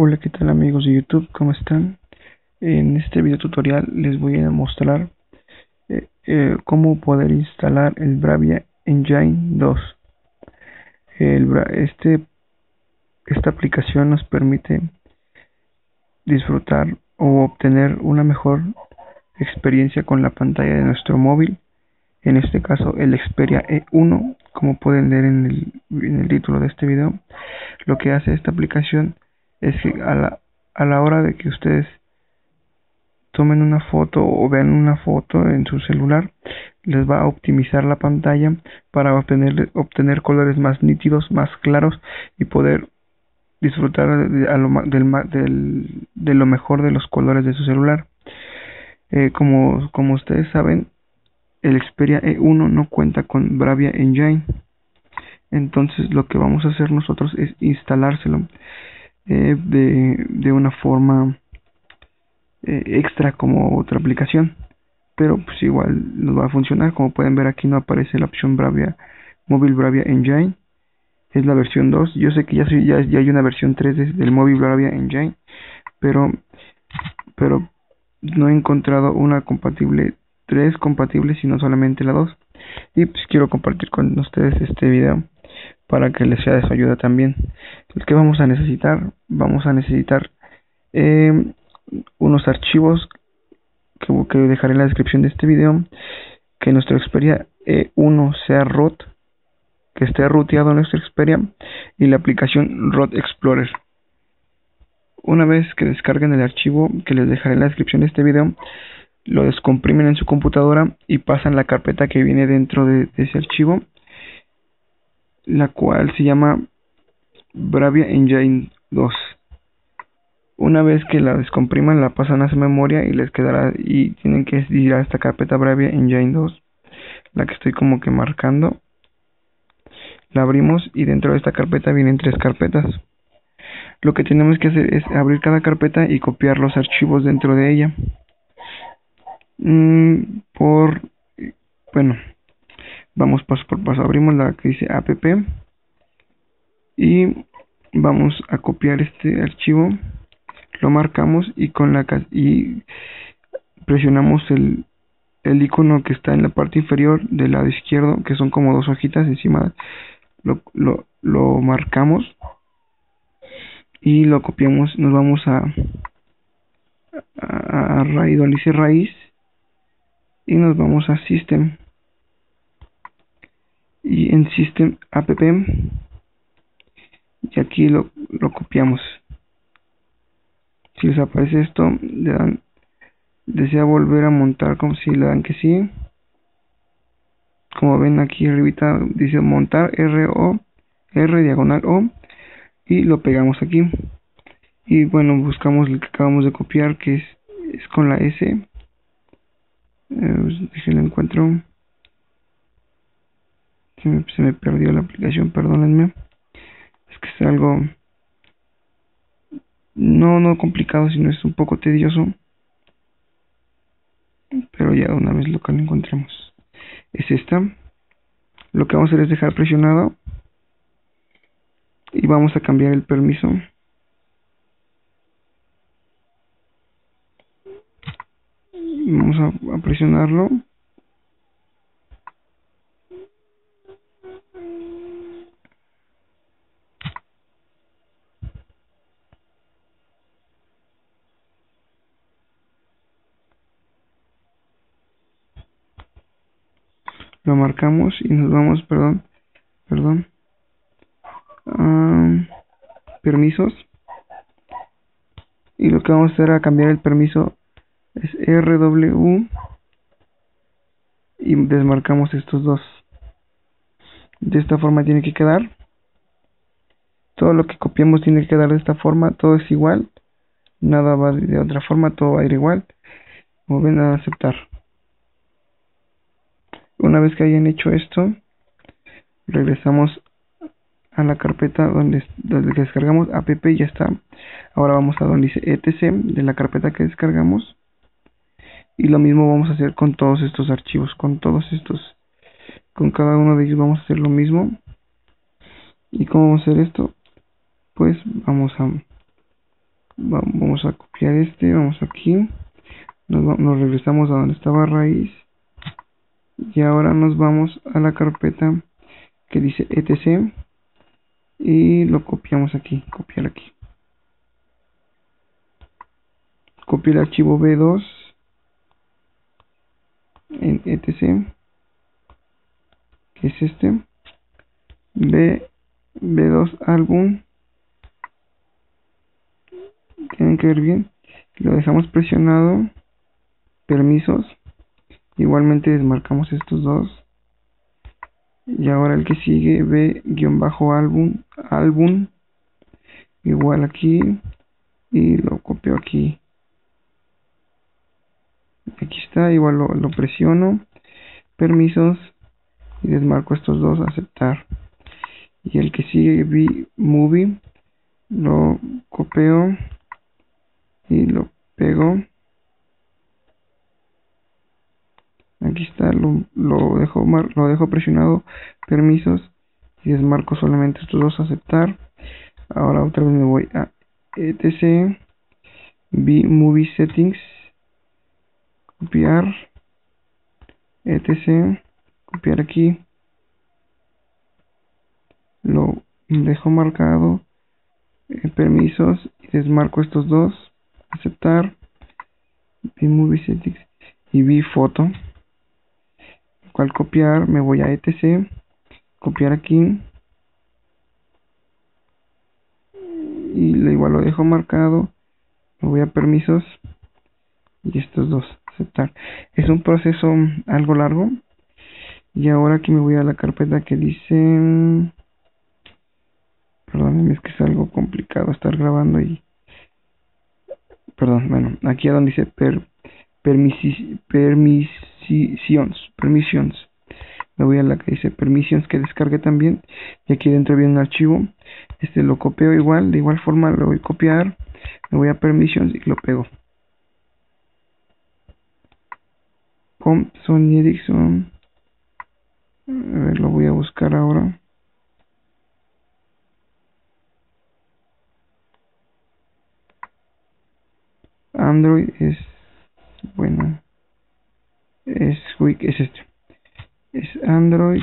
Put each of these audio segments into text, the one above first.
Hola, ¿qué tal amigos de YouTube? ¿Cómo están? En este video tutorial les voy a mostrar cómo poder instalar el Bravia Engine 2. Esta aplicación nos permite disfrutar o obtener una mejor experiencia con la pantalla de nuestro móvil, en este caso el Xperia E1, como pueden leer en el título de este video. Lo que hace esta aplicación es que a la hora de que ustedes tomen una foto o vean una foto en su celular, les va a optimizar la pantalla para obtener colores más nítidos, más claros, y poder disfrutar de lo mejor de los colores de su celular. Como ustedes saben, el Xperia E1 no cuenta con Bravia Engine, entonces lo que vamos a hacer nosotros es instalárselo de una forma extra, como otra aplicación, pero pues igual nos va a funcionar. Como pueden ver, aquí no aparece la opción Bravia móvil Bravia Engine, es la versión 2. Yo sé que ya hay una versión 3 del móvil Bravia Engine, pero no he encontrado una compatible 3 compatible, sino solamente la 2, y pues quiero compartir con ustedes este video para que les sea de su ayuda también. Entonces, ¿qué vamos a necesitar? Vamos a necesitar unos archivos que dejaré en la descripción de este video, que nuestro Xperia E1 sea ROT, que esté ruteado nuestro Xperia, y la aplicación ROT Explorer. Una vez que descarguen el archivo que les dejaré en la descripción de este video, lo descomprimen en su computadora y pasan la carpeta que viene dentro de ese archivo, la cual se llama Bravia Engine 2. Una vez que la descompriman, la pasan a su memoria y les quedará, y tienen que ir a esta carpeta Bravia Engine 2, la que estoy como que marcando. La abrimos y dentro de esta carpeta vienen 3 carpetas. Lo que tenemos que hacer es abrir cada carpeta y copiar los archivos dentro de ella. Vamos paso por paso. Abrimos la que dice app y vamos a copiar este archivo, lo marcamos y presionamos el icono que está en la parte inferior del lado izquierdo, que son como 2 hojitas encima. Lo marcamos y lo copiamos. Nos vamos a raíz, donde dice raíz, y nos vamos a System, y en System app, y aquí lo copiamos. Si les aparece esto, le dan desea volver a montar, como si le dan que sí. Como ven, aquí arribita dice montar R diagonal O, y lo pegamos aquí. Y bueno, buscamos el que acabamos de copiar, que es con la S. Déjenlo encuentro. Se me perdió la aplicación, perdónenme. Es que es algo no complicado, sino es un poco tedioso, pero ya una vez lo que lo encontremos es esta. Lo que vamos a hacer es dejar presionado y vamos a cambiar el permiso. Vamos a presionarlo . Lo marcamos y nos vamos, permisos, y lo que vamos a hacer a cambiar el permiso es RW, y desmarcamos estos 2. De esta forma tiene que quedar. Todo lo que copiemos tiene que quedar de esta forma, todo es igual, nada va de otra forma, todo va a ir igual. Como ven, a aceptar. Una vez que hayan hecho esto, regresamos a la carpeta donde descargamos app, y ya está. Ahora vamos a donde dice etc de la carpeta que descargamos, y lo mismo vamos a hacer con todos estos archivos, con cada uno de ellos vamos a hacer lo mismo. ¿Y cómo vamos a hacer esto? Pues vamos a Vamos a copiar este, vamos aquí, nos regresamos a donde estaba raíz y ahora nos vamos a la carpeta que dice etc y lo copiamos aquí, copio el archivo B2 en etc, que es este B2 álbum, tienen que ver bien, lo dejamos presionado, permisos, igualmente desmarcamos estos dos y ahora el que sigue B-álbum igual aquí y lo copio aquí, aquí está, igual lo presiono, permisos y desmarco estos dos, aceptar, y el que sigue B-movie lo copio y lo pego, aquí está, lo dejo presionado, permisos y desmarco solamente estos dos, aceptar. Ahora otra vez me voy a etc, B-movie settings, copiar etc, copiar aquí, lo dejo marcado, permisos y desmarco estos dos, aceptar, B-movie settings y B-foto, al copiar me voy a etc, copiar aquí y igual lo dejo marcado, me voy a permisos y estos dos, aceptar. Es un proceso algo largo y ahora aquí me voy a la carpeta que dice, perdónenme, es que es algo complicado estar grabando y perdón, bueno, aquí a donde dice permissions, me voy a la que dice permissions, que descargue también, y aquí dentro viene un archivo, este lo copio igual, de igual forma lo voy a copiar, me voy a permissions y lo pego. Sony Ericsson, a ver, lo voy a buscar ahora. Android es, bueno, es este, es Android,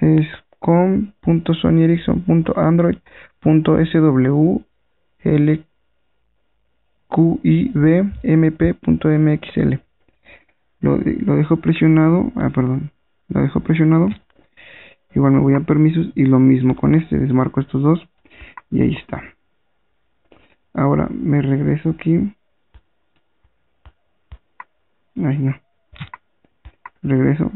es com.sonyericsson.android.swlqibmp.mxl, lo dejo presionado, lo dejo presionado, igual me voy a permisos y lo mismo con este, desmarco estos dos y ahí está. Ahora me regreso aquí, regreso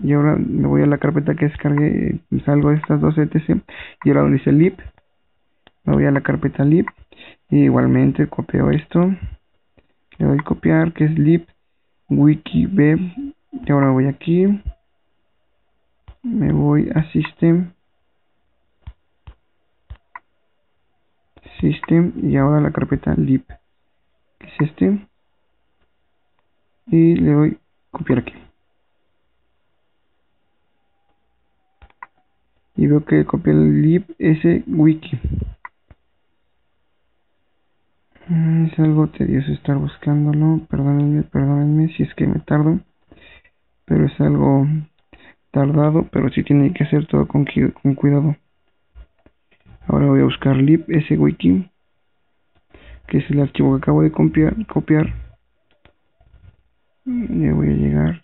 y ahora me voy a la carpeta que descargué, salgo de estas dos etc y ahora donde dice lib me voy a la carpeta lib y igualmente copio esto, le doy copiar, que es lib wiki web, y ahora voy aquí, me voy a system y ahora la carpeta lib, que es este, y le doy copiar aquí y veo que copié el lib wiki. Es algo tedioso estar buscándolo, perdónenme si es que me tardo, pero es algo tardado, pero sí tiene que hacer todo con cuidado. Ahora voy a buscar lib wiki, que es el archivo que acabo de copiar. Ya voy a llegar.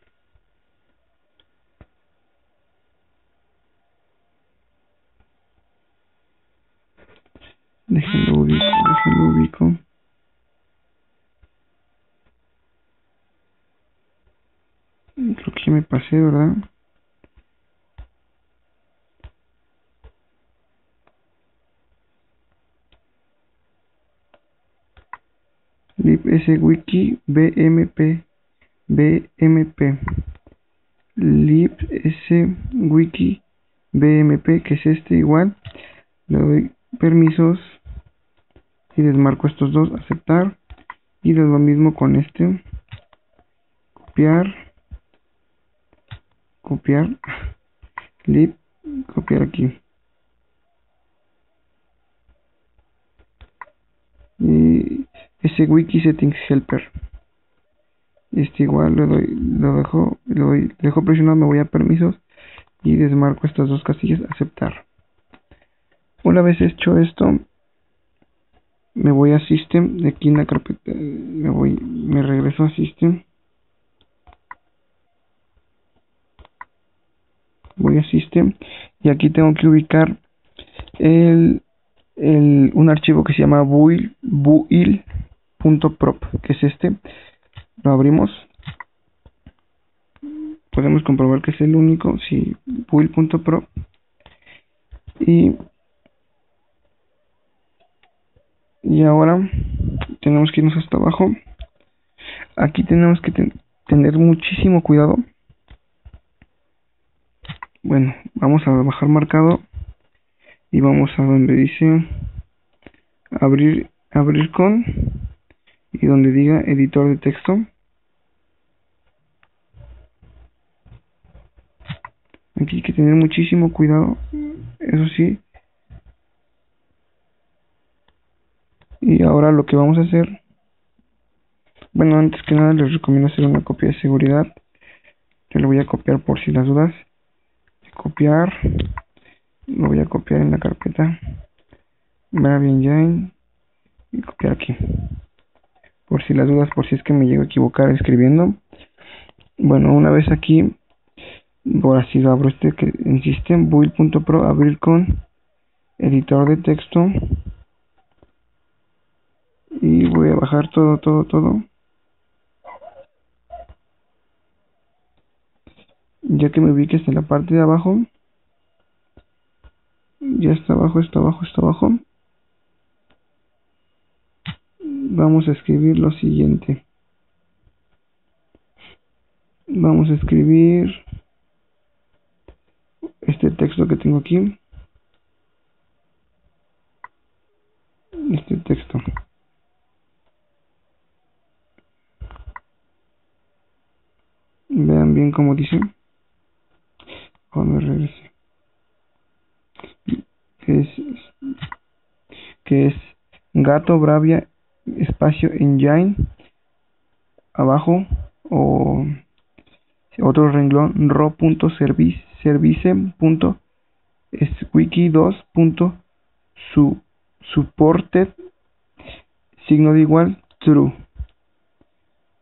Déjenlo ubico. Creo que me pasé, ¿verdad? libswiki BMP, libswiki BMP, que es este, igual le doy permisos y desmarco estos dos, aceptar, y lo mismo con este, copiar lib, copiar aquí ese wiki settings helper. Igual lo dejo presionado, me voy a permisos y desmarco estas dos casillas, aceptar. Una vez hecho esto, me voy a System, de aquí en la carpeta, me regreso a System. Voy a System y aquí tengo que ubicar un archivo que se llama build.prop, que es este. Lo abrimos. Podemos comprobar que es el único, sí, build.prop. Y ahora tenemos que irnos hasta abajo. Aquí tenemos que tener muchísimo cuidado. Bueno, vamos a bajar marcado y vamos a donde dice abrir con, y donde diga editor de texto. Aquí hay que tener muchísimo cuidado, eso sí. Y ahora lo que vamos a hacer, bueno, antes que nada les recomiendo hacer una copia de seguridad. Yo lo voy a copiar por si las dudas. Copiar, lo voy a copiar en la carpeta Bravia Engine y copiar aquí por si las dudas, por si es que me llego a equivocar escribiendo. Bueno, una vez aquí, ahora sí lo abro, que en System, build.pro, abrir con editor de texto, y voy a bajar todo. Ya que me ubiques en la parte de abajo, ya está abajo. Vamos a escribir lo siguiente. Vamos a escribir este texto que tengo aquí. Este texto. Vean bien cómo dice. Me regrese, que es gato Bravia espacio Engine abajo, o otro renglón, ro.service.wiki2.supported signo de igual true,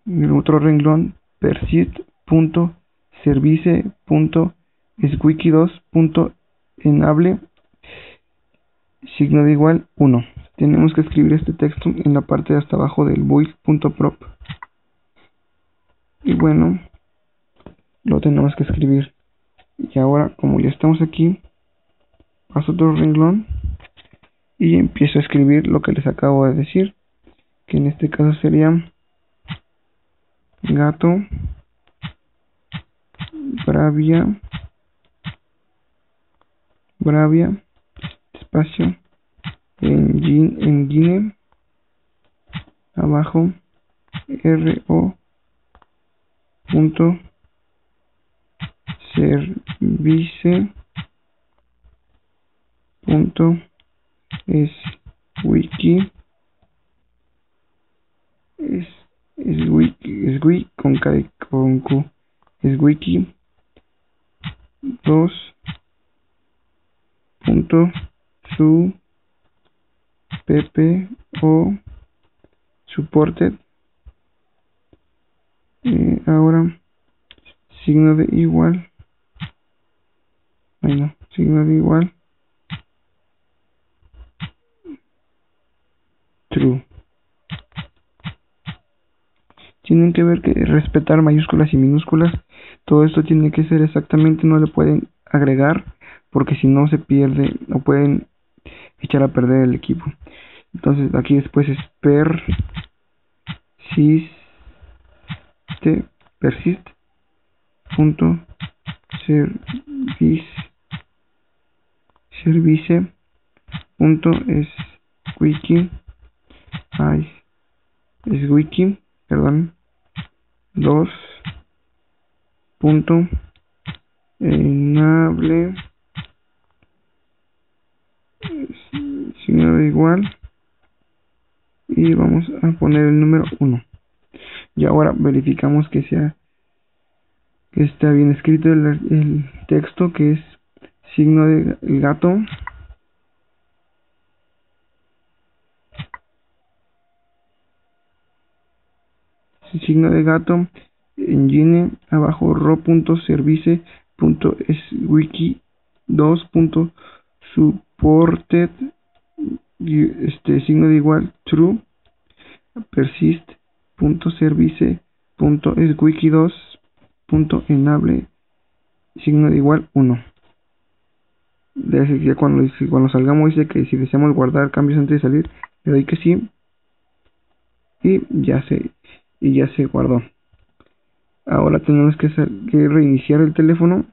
el otro renglón persist.service.wiki2.enable signo de igual 1. Tenemos que escribir este texto en la parte de hasta abajo del build.prop. Y bueno, lo tenemos que escribir. Y ahora, como ya estamos aquí, paso otro renglón y empiezo a escribir lo que les acabo de decir, que en este caso sería gato Bravia espacio Engine abajo ro punto service punto es wiki con k y con q, es wiki 2.supported supported, ahora signo de igual, bueno, signo de igual true. Tienen que ver que respetar mayúsculas y minúsculas, todo esto tiene que ser exactamente, no le pueden agregar porque si no se pierde o pueden echar a perder el equipo. Entonces aquí después es persist.service.wiki 2.enable signo de igual y vamos a poner el número 1. Y ahora verificamos que sea, que está bien escrito el texto, que es signo del gato. Signo de gato, engine, abajo ro.service.swiki2.supported, signo de igual true, persist.service.swiki2.enable, signo de igual 1. Ya cuando salgamos dice que si deseamos guardar cambios antes de salir, le doy que sí y ya se guardó. Ahora tenemos que reiniciar el teléfono,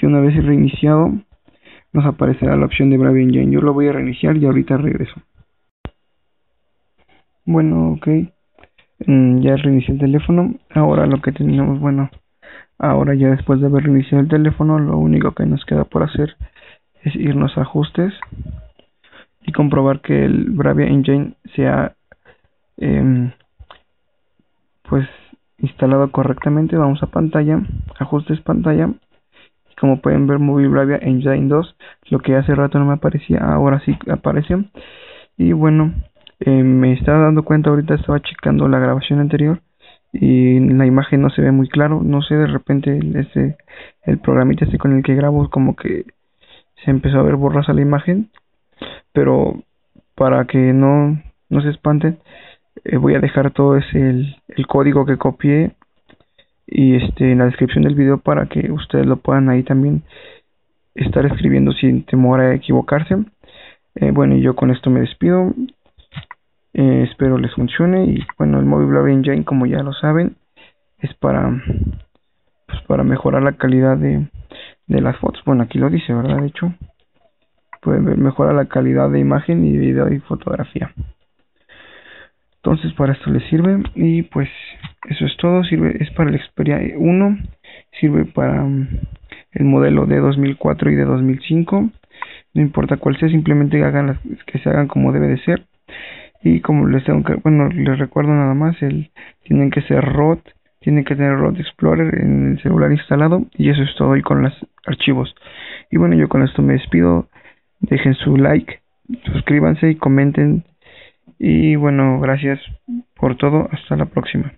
y una vez reiniciado nos aparecerá la opción de Bravia Engine. Yo lo voy a reiniciar y ahorita regreso. Bueno, ok, ya reinicié el teléfono. Ahora lo que tenemos, bueno, ahora ya después de haber reiniciado el teléfono, lo único que nos queda por hacer es irnos a ajustes y comprobar que el Bravia Engine sea pues instalado correctamente. Vamos a pantalla, ajustes, pantalla, y como pueden ver, Movie Bravia Engine 2, lo que hace rato no me aparecía, ahora sí aparece. Y bueno, me estaba dando cuenta ahorita, estaba checando la grabación anterior y la imagen no se ve muy claro, no sé, de repente el programita con el que grabo como que se empezó a ver borrosa la imagen, pero para que no se espanten, voy a dejar todo el código que copié y en la descripción del video para que ustedes lo puedan ahí también estar escribiendo sin temor a equivocarse. Bueno, y yo con esto me despido. Espero les funcione. Y bueno, el Movie Bravia Engine, como ya lo saben, es para mejorar la calidad de las fotos. Bueno, aquí lo dice, ¿verdad? De hecho, pueden ver, mejora la calidad de imagen y video y fotografía. Entonces para esto les sirve, y pues eso es todo. Es para el Xperia E1, sirve para el modelo de 2004 y de 2005, no importa cuál sea, simplemente hagan que se hagan como debe de ser. Y como les tengo que, bueno, les recuerdo nada más, tienen que ser ROT, tienen que tener ROT Explorer en el celular instalado, y eso es todo, y con los archivos. Y bueno, yo con esto me despido. Dejen su like, suscríbanse y comenten. Y bueno, gracias por todo. Hasta la próxima.